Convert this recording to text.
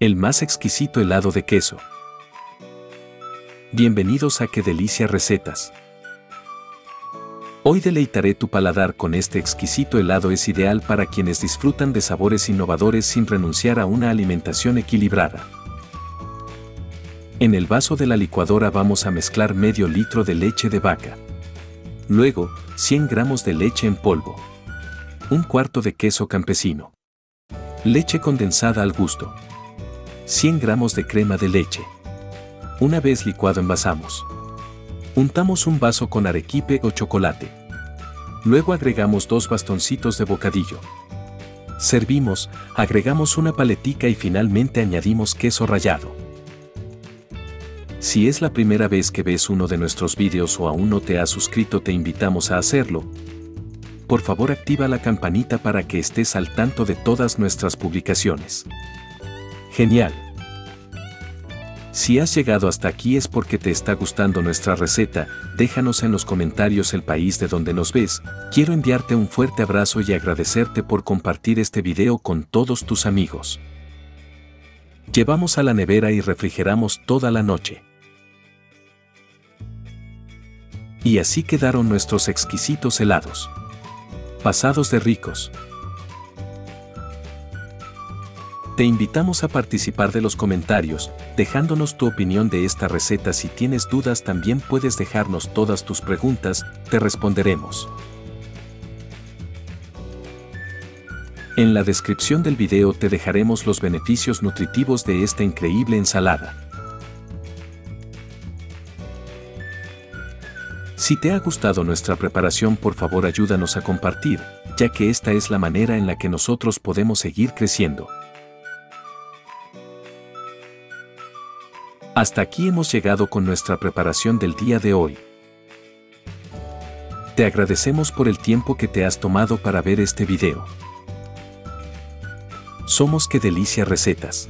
El más exquisito helado de queso. Bienvenidos a Que Delicia Recetas. Hoy deleitaré tu paladar con este exquisito helado. Es ideal para quienes disfrutan de sabores innovadores sin renunciar a una alimentación equilibrada. En el vaso de la licuadora vamos a mezclar medio litro de leche de vaca. Luego, 100 gramos de leche en polvo. Un cuarto de queso campesino. Leche condensada al gusto. 100 gramos de crema de leche. Una vez licuado envasamos. Untamos un vaso con arequipe o chocolate. Luego agregamos 2 bastoncitos de bocadillo. Servimos, agregamos una paletica y finalmente añadimos queso rallado. Si es la primera vez que ves uno de nuestros vídeos o aún no te has suscrito, te invitamos a hacerlo. Por favor, activa la campanita para que estés al tanto de todas nuestras publicaciones. ¡Genial! Si has llegado hasta aquí es porque te está gustando nuestra receta. Déjanos en los comentarios el país de donde nos ves. Quiero enviarte un fuerte abrazo y agradecerte por compartir este video con todos tus amigos. Llevamos a la nevera y refrigeramos toda la noche. Y así quedaron nuestros exquisitos helados. Pasados de ricos. Te invitamos a participar de los comentarios, dejándonos tu opinión de esta receta. Si tienes dudas también puedes dejarnos todas tus preguntas, te responderemos. En la descripción del video te dejaremos los beneficios nutritivos de esta increíble ensalada. Si te ha gustado nuestra preparación, por favor ayúdanos a compartir, ya que esta es la manera en la que nosotros podemos seguir creciendo. Hasta aquí hemos llegado con nuestra preparación del día de hoy. Te agradecemos por el tiempo que te has tomado para ver este video. Somos Que Delicia Recetas.